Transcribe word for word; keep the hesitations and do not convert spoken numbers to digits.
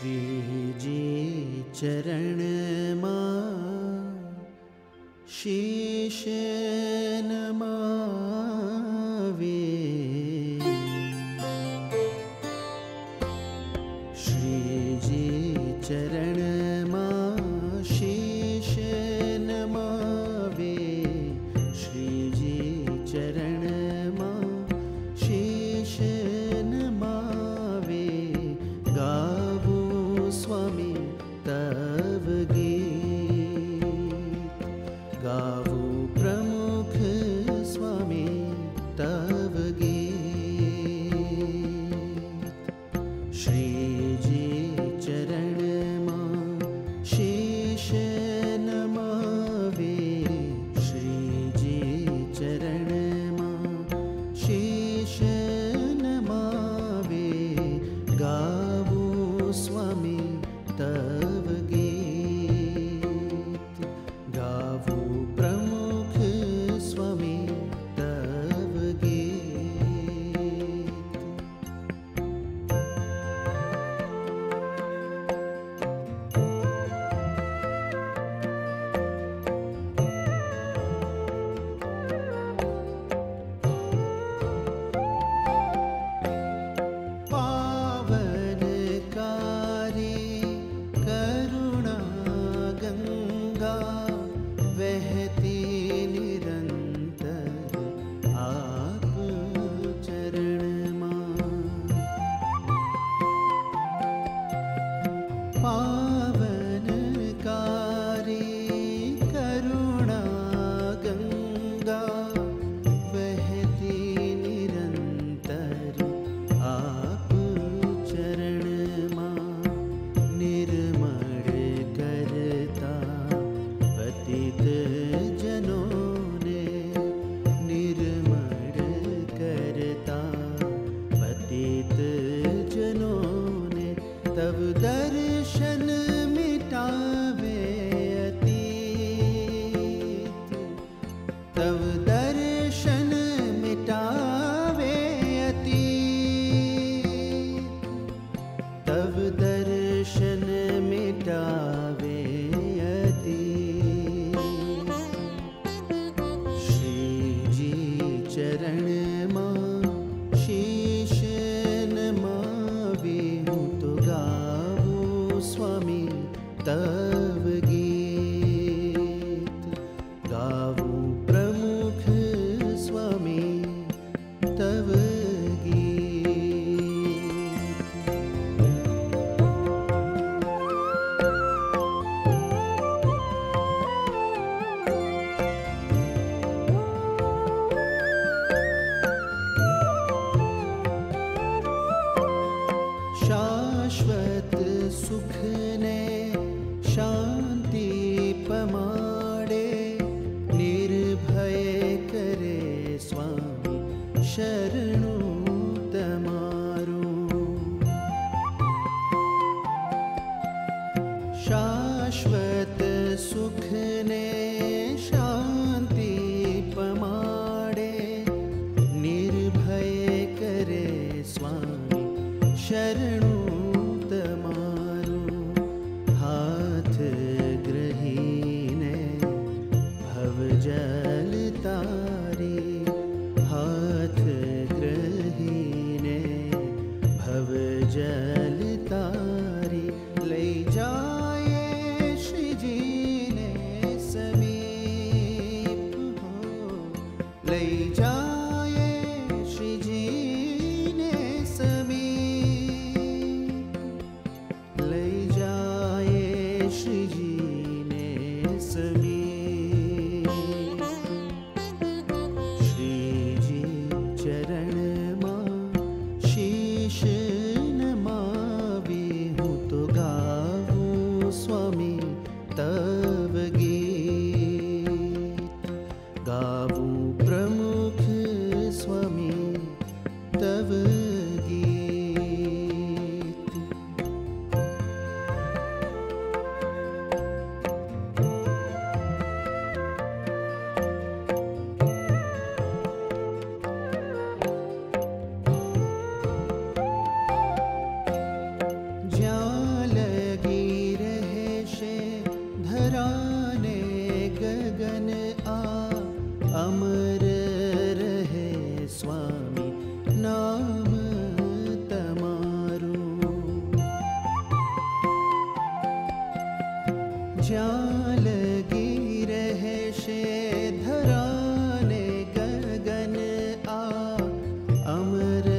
श्री जी चरण मां शीश नमावे, श्री जी चरण मां शीश नमावे, श्री जी चरण मां शीश नमावे। गावो स्वामी तब गीत, गावो प्रमुख स्वामी तब गीत। श्री जी चरण मां शीश नमावे, श्री जी चरण मां शीश नमावे। गावो स्वामी तव गीत, गावो प्रमुख स्वामी तव गीत। पावनकारी गंगा बहती निरंतर आप चरण मां, पावनकारी करुणा गंगा बहती निरंतर आप चरण मां। निर्मल पतित जनों ने निर्मल करता, पतित जनों ने तब दर्शन मिटावे अतीत, तब दर्शन मिटावे अतीत, तब दर्शन मिटावे अतीत। चरण मां शीश नमावे, तो गावो स्वामी तव गीत, गावो प्रमुख स्वामी तव सुख ने शांति पमाड़े। निर्भय करे स्वामी शरणु तमारू, शाश्वत सुख ने शांति पमाड़े। निर्भय करे स्वामी शरणु तमारू। हाथ ग्रहीने भव जल तारी, हाथ ग्रहीने भव जल तारी। ले जाए श्री जी ने समीप हो, ले जाए श्री जी ने समीप, श्री जी ने समीप। श्री जी चरण मां शीश नमावे, हूँ तो गावो स्वामी तव गीत, गावो प्रमुख स्वामी तव गीत। अमर